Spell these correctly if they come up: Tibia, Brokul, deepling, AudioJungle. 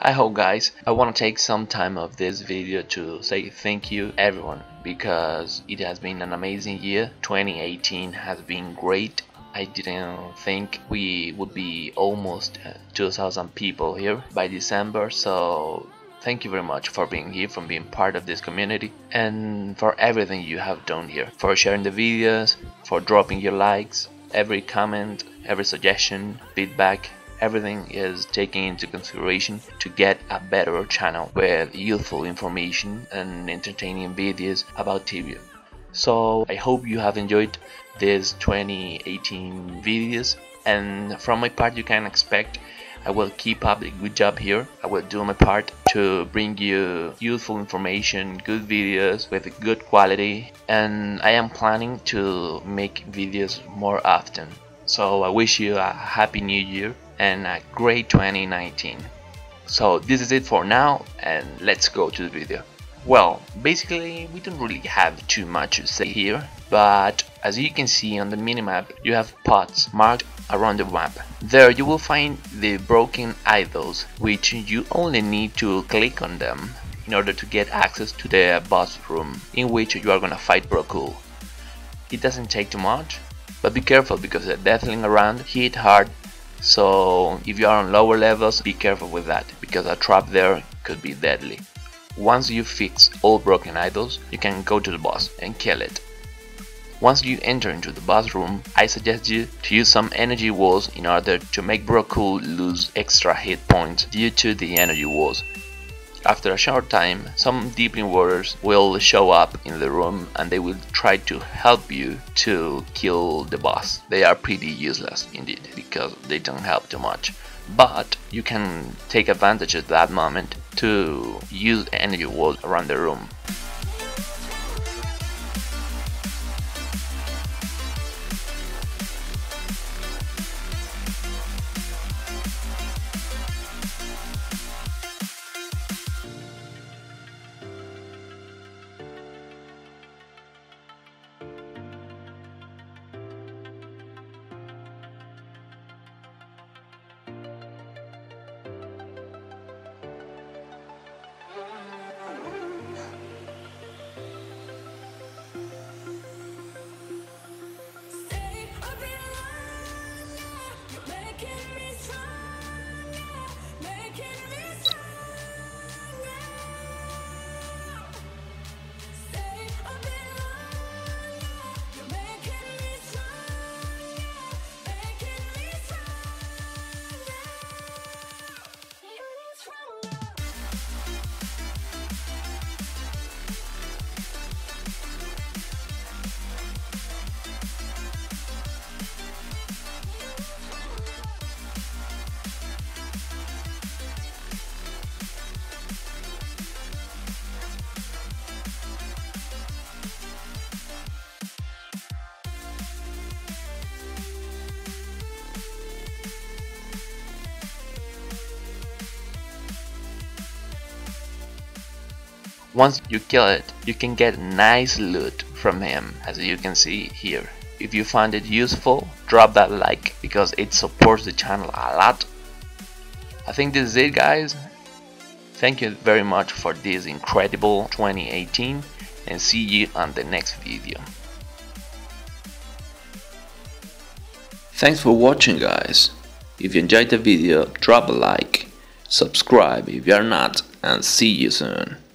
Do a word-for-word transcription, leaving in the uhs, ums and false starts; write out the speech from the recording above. I hope, guys. I want to take some time of this video to say thank you everyone, because it has been an amazing year. twenty eighteen has been great. I didn't think we would be almost two thousand people here by December, so thank you very much for being here, for being part of this community, and for everything you have done here, for sharing the videos, for dropping your likes, every comment, every suggestion, feedback. Everything is taken into consideration to get a better channel with useful information and entertaining videos about Tibia. So I hope you have enjoyed these twenty eighteen videos, and from my part you can expect I will keep up the good job here. I will do my part to bring you useful information, good videos with good quality, and I am planning to make videos more often. So I wish you a happy new year and a great twenty nineteen. So this is it for now, and let's go to the video. Well, basically we don't really have too much to say here, but as you can see on the minimap you have pods marked around the map. There you will find the broken idols, which you only need to click on them in order to get access to the boss room in which you are gonna fight Brokul. It doesn't take too much, but be careful because the deathling around hit hard. So if you are on lower levels, be careful with that, because a trap there could be deadly. Once you fix all broken idols, you can go to the boss and kill it. Once you enter into the boss room, I suggest you to use some energy walls in order to make Brokul lose extra hit points due to the energy walls. After a short time, some deepling warriors will show up in the room and they will try to help you to kill the boss. They are pretty useless indeed, because they don't help too much. But you can take advantage of that moment to use energy walls around the room. Once you kill it, you can get nice loot from him, as you can see here. If you found it useful, drop that like, because it supports the channel a lot. I think this is it, guys. Thank you very much for this incredible twenty eighteen, and see you on the next video. Thanks for watching, guys. If you enjoyed the video, drop a like, subscribe if you are not, and see you soon.